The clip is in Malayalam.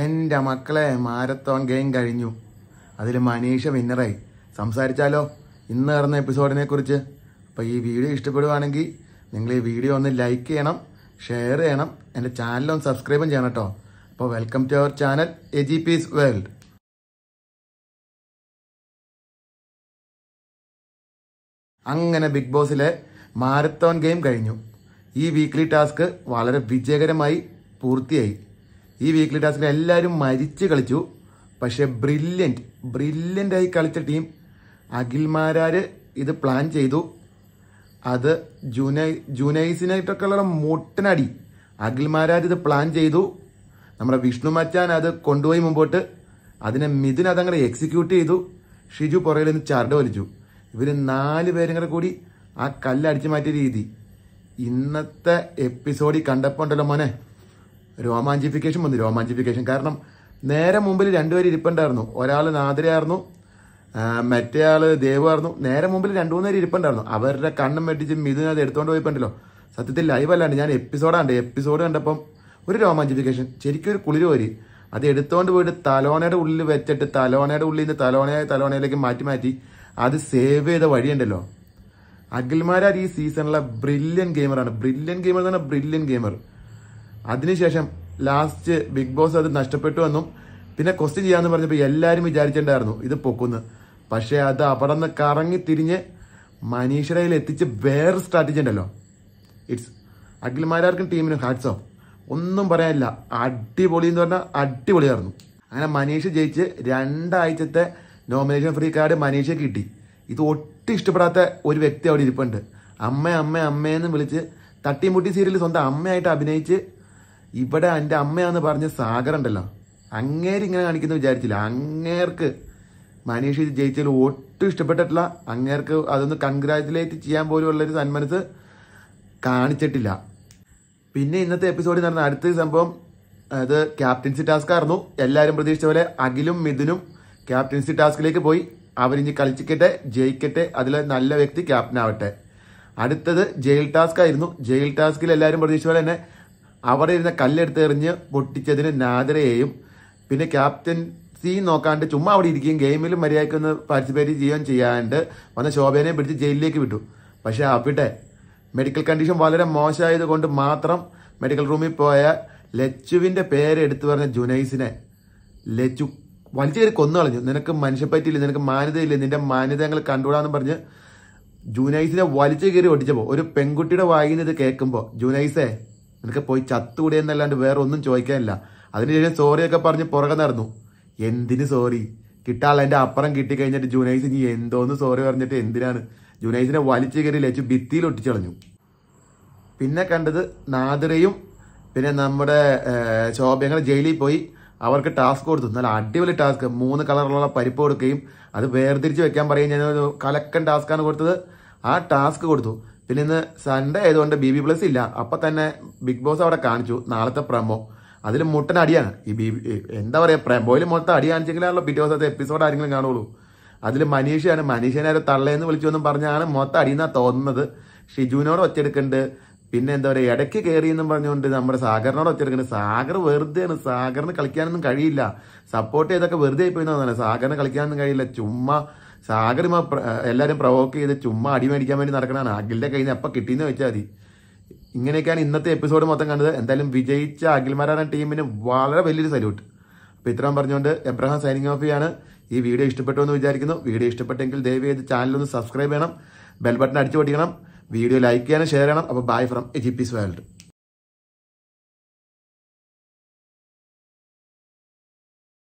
എൻ്റെ മക്കളെ മാരത്തോൺ ഗെയിം കഴിഞ്ഞു. അതിൽ മനീഷ വിന്നറായി. സംസാരിച്ചാലോ ഇന്ന് നടന്ന എപ്പിസോഡിനെ കുറിച്ച്? അപ്പോൾ ഈ വീഡിയോ ഇഷ്ടപ്പെടുവാണെങ്കിൽ നിങ്ങൾ ഈ വീഡിയോ ഒന്ന് ലൈക്ക് ചെയ്യണം, ഷെയർ ചെയ്യണം, എൻ്റെ ചാനലും സബ്സ്ക്രൈബും ചെയ്യണം കേട്ടോ. അപ്പോൾ വെൽക്കം ടു അവർ ചാനൽ എജിപീസ് വേൾഡ്. അങ്ങനെ ബിഗ് ബോസിലെ മാരത്തോൺ ഗെയിം കഴിഞ്ഞു. ഈ വീക്ക്ലി ടാസ്ക് വളരെ വിജയകരമായി പൂർത്തിയായി. ഈ വീക്ക്ലി ടാസ്കിൽ എല്ലാവരും മരിച്ച് കളിച്ചു. പക്ഷേ ബ്രില്യൻ്റായി കളിച്ച ടീം അഖിൽമാരാർ ഇത് പ്ലാൻ ചെയ്തു. അത് ജൂനൈസിനായിട്ടൊക്കെയുള്ള മുട്ടനടി. അഖിൽമാരാർ ഇത് പ്ലാൻ ചെയ്തു. നമ്മുടെ വിഷ്ണു മച്ചാൻ അത് കൊണ്ടുപോയി മുമ്പോട്ട്. അതിനെ മിഥുൻ അതങ്ങനെ എക്സിക്യൂട്ട് ചെയ്തു. ഷിജു പുറകിൽ നിന്ന് ചരട് വലിച്ചു. ഇവർ 4 പേരും കൂടി ആ കല്ലടിച്ചു മാറ്റിയ രീതി ഇന്നത്തെ എപ്പിസോഡിൽ കണ്ടപ്പോൾ ഉണ്ടല്ലോ മോനെ, രോമാഞ്ചിഫിക്കേഷൻ വന്നു. രോമാഞ്ചിഫിക്കേഷൻ കാരണം നേരെ മുമ്പിൽ 2 പേര് ഇരിപ്പുണ്ടായിരുന്നു. ഒരാൾ നാദ്രയായിരുന്നു, മറ്റേ ആൾ ദേവായിരുന്നു. നേരെ മുമ്പിൽ 2-3 പേര് ഇരിപ്പുണ്ടായിരുന്നു. അവരുടെ കണ്ണും വെട്ടിച്ച് മിഥുൻ അത് എടുത്തുകൊണ്ട് പോയിപ്പുണ്ടല്ലോ. സത്യത്തിൽ ലൈവ് അല്ലാണ്ട് ഞാൻ എപ്പിസോഡ് കണ്ടപ്പം ഒരു രോമാഞ്ചിഫിക്കേഷൻ, ശരിക്കും ഒരു കുളിര് പോരി. അത് എടുത്തുകൊണ്ട് പോയിട്ട് തലോണയുടെ ഉള്ളിൽ വെച്ചിട്ട് തലോണയിലേക്ക് മാറ്റി അത് സേവ് ചെയ്ത വഴിയുണ്ടല്ലോ. അഖിൽമാരാർ ഈ സീസണിലെ ബ്രില്യൻ ഗെയിമർ എന്ന് പറഞ്ഞാൽ ബ്രില്യൻ ഗെയിമർ. അതിനുശേഷം ലാസ്റ്റ് ബിഗ് ബോസ് അത് നഷ്ടപ്പെട്ടു എന്നും പിന്നെ ക്വസ്റ്റ്യൻ ചെയ്യാന്ന് പറഞ്ഞപ്പോൾ എല്ലാവരും വിചാരിച്ചിട്ടുണ്ടായിരുന്നു ഇത് പൊക്കുന്നു. പക്ഷേ അത് അവിടെ നിന്ന് കറങ്ങി തിരിഞ്ഞ് മനീഷയിൽ എത്തിച്ച് വേറെ സ്ട്രാറ്റജി ഉണ്ടല്ലോ. അഖിൽമാരാർക്കും ടീമിനും ഹാറ്റ്സ് ഓഫ്, ഒന്നും പറയാനില്ല. അടിപൊളി എന്ന് പറഞ്ഞാൽ അടിപൊളിയായിരുന്നു. അങ്ങനെ മനീഷ ജയിച്ച് 2 ആഴ്ചത്തെ നോമിനേഷൻ ഫ്രീ കാർഡ് മനീഷയ്ക്ക് കിട്ടി. ഇത് ഒട്ടും ഇഷ്ടപ്പെടാത്ത ഒരു വ്യക്തി അവിടെ ഇരിപ്പുണ്ട്. അമ്മയെന്ന് വിളിച്ച് തട്ടിമുട്ടി സീരിയൽ സ്വന്തം അമ്മയായിട്ട് അഭിനയിച്ച് ഇവിടെ എൻ്റെ അമ്മയാന്ന് പറഞ്ഞ് സാഗർ ഉണ്ടല്ലോ, അങ്ങേര് ഇങ്ങനെ കാണിക്കുന്ന വിചാരിച്ചില്ല. അങ്ങേർക്ക് മനീഷ് ജയിച്ചാൽ ഒട്ടും ഇഷ്ടപ്പെട്ടിട്ടില്ല. അങ്ങേർക്ക് അതൊന്ന് കൺഗ്രാജുലേറ്റ് ചെയ്യാൻ പോലും ഉള്ളൊരു സന്മനസ് കാണിച്ചിട്ടില്ല. പിന്നെ ഇന്നത്തെ എപ്പിസോഡിൽ നടന്ന അടുത്ത സംഭവം അത് ക്യാപ്റ്റൻസി ടാസ്ക് ആയിരുന്നു. എല്ലാവരും പ്രതീക്ഷിച്ച പോലെ അഖിലും മിഥുനും ക്യാപ്റ്റൻസി ടാസ്കിലേക്ക് പോയി. അവരിഞ്ഞ് കളിച്ചിക്കട്ടെ, ജയിക്കട്ടെ, അതിലെ നല്ല വ്യക്തി ക്യാപ്റ്റൻ ആവട്ടെ. അടുത്തത് ജയിൽ ടാസ്ക് ആയിരുന്നു. ജയിൽ ടാസ്കിൽ എല്ലാവരും പ്രതീക്ഷിച്ച പോലെ തന്നെ അവിടെ ഇരുന്ന കല്ലെടുത്തെറിഞ്ഞ് പൊട്ടിച്ചതിന് നാദരയെയും പിന്നെ ക്യാപ്റ്റൻസി നോക്കാണ്ട് ചുമ്മാ അവിടെ ഇരിക്കുകയും ഗെയിമിൽ മര്യാദയ്ക്കൊന്ന് പാർട്ടിസിപ്പേറ്റ് ചെയ്യുകയും ചെയ്യാണ്ട് വന്ന ശോഭനെ പിടിച്ച് ജയിലിലേക്ക് വിട്ടു. പക്ഷേ അവിടെ മെഡിക്കൽ കണ്ടീഷൻ വളരെ മോശമായതുകൊണ്ട് മാത്രം മെഡിക്കൽ റൂമിൽ പോയ ലച്ചുവിൻ്റെ പേര് എടുത്തു പറഞ്ഞ ജുനൈസിനെ ലച്ചു വലിച്ചേരി കൊന്നു കളഞ്ഞു. നിനക്ക് മനുഷ്യപ്പറ്റിയില്ല, നിനക്ക് മാന്യതയില്ല, നിന്റെ മാന്യതകൾ കണ്ടുകൂടാന്ന് പറഞ്ഞ് ജുനൈസിനെ വലിച്ചു കയറി ഒട്ടിച്ചപ്പോൾ ഒരു പെൺകുട്ടിയുടെ വായിൽ നിന്ന് ഇത് കേൾക്കുമ്പോൾ ജുനൈസേ നിനക്ക് പോയി ചത്തുകൂടെ എന്നല്ലാണ്ട് വേറെ ഒന്നും ചോദിക്കാനില്ല. അതിനുശേഷം സോറിയൊക്കെ പറഞ്ഞ് പുറകെ നടന്നു. എന്തിന് സോറി? കിട്ടാനുള്ള എൻ്റെ അപ്പുറം കിട്ടിക്കഴിഞ്ഞിട്ട് ജുനൈസ് ഇനി എന്തോന്ന് സോറി പറഞ്ഞിട്ട് എന്തിനാണ്? ജുനൈസിനെ വലിച്ചു കയറി ലച്ചു ഭിത്തിയിൽ ഒട്ടിച്ചു കളഞ്ഞു. പിന്നെ കണ്ടത് നാദിറയും പിന്നെ നമ്മുടെ ശോഭങ്ങൾ ജയിലിൽ പോയി. അവർക്ക് ടാസ്ക് കൊടുത്തു. നല്ല അടിപൊളി ടാസ്ക്. 3 കളറിലുള്ള പരിപ്പ് കൊടുക്കുകയും അത് വേർതിരിച്ച് വെക്കാൻ പറയും. ഞാനൊരു കലക്കൻ ടാസ്ക്കാണ് കൊടുത്തത്. ആ ടാസ്ക് കൊടുത്തു. പിന്നെ ഇന്ന് സൺഡേ ആയതുകൊണ്ട് BB+ ഇല്ല. അപ്പം തന്നെ ബിഗ് ബോസ് അവിടെ കാണിച്ചു നാളത്തെ പ്രമോ. അതിൽ മുട്ടൻ അടിയാണ്. ഈ എന്താ പറയുക, പ്രമോയിൽ മൊത്തം അടി കാണിച്ചെങ്കിലാണല്ലോ പിറ്റേ ദിവസത്തെ എപ്പിസോഡ് ആരെങ്കിലും കാണുള്ളൂ. അതിൽ മനീഷയാണ്. മനീഷനെ ഒരു തള്ളയെന്ന് വിളിച്ചുവെന്നും പറഞ്ഞാണ് മൊത്തം അടിയെന്നാണ് തോന്നുന്നത്. ഷിജുവിനോട് ഒച്ചെടുക്കുന്നുണ്ട്. പിന്നെ എന്താ പറയുക, ഇടയ്ക്ക് കയറിയെന്നും പറഞ്ഞുകൊണ്ട് നമ്മുടെ സാഗറിനോട് ഒച്ചെടുക്കുന്നുണ്ട്. സാഗർ വെറുതെയാണ്. സാഗറിന് കളിക്കാനൊന്നും കഴിയില്ല. സപ്പോർട്ട് ചെയ്തൊക്കെ വെറുതെ ആയി പോയിന്നാണ്. സാഗറിന് കളിക്കാനൊന്നും കഴിയില്ല. ചുമ്മാ സാഗർ എല്ലാവരും പ്രൊവോക്ക് ചെയ്ത് ചുമ്മാ അടിമേടിക്കാൻ വേണ്ടി നടക്കണതാണ്. അഖിലിൻ്റെ കയ്യിൽ നിന്ന് എപ്പോൾ കിട്ടിയെന്ന് വെച്ചാൽ മതി. ഇങ്ങനെയൊക്കെയാണ് ഇന്നത്തെ എപ്പിസോഡ് മൊത്തം കണ്ടത്. എന്തായാലും വിജയിച്ച അഖിൽമാരാണ് ടീമിന് വളരെ വലിയൊരു സല്യൂട്ട്. അപ്പോൾ ഇത്രയും പറഞ്ഞുകൊണ്ട് എബ്രഹാം സൈനിങ് ഓഫ് ചെയ്യാണ്. ഈ വീഡിയോ ഇഷ്ടപ്പെട്ടു എന്ന് വിചാരിക്കുന്നു. വീഡിയോ ഇഷ്ടപ്പെട്ടെങ്കിൽ ദയവേത് ചാനലൊന്ന് സബ്സ്ക്രൈബ് ചെയ്യണം, ബെൽ ബട്ടൺ അടിച്ചു പൊട്ടിക്കണം, വീഡിയോ ലൈക്ക് ചെയ്യണം, ഷെയർ ചെയ്യണം. അപ്പോൾ ബൈ ഫ്രം എജിപീസ് വേൾഡ്.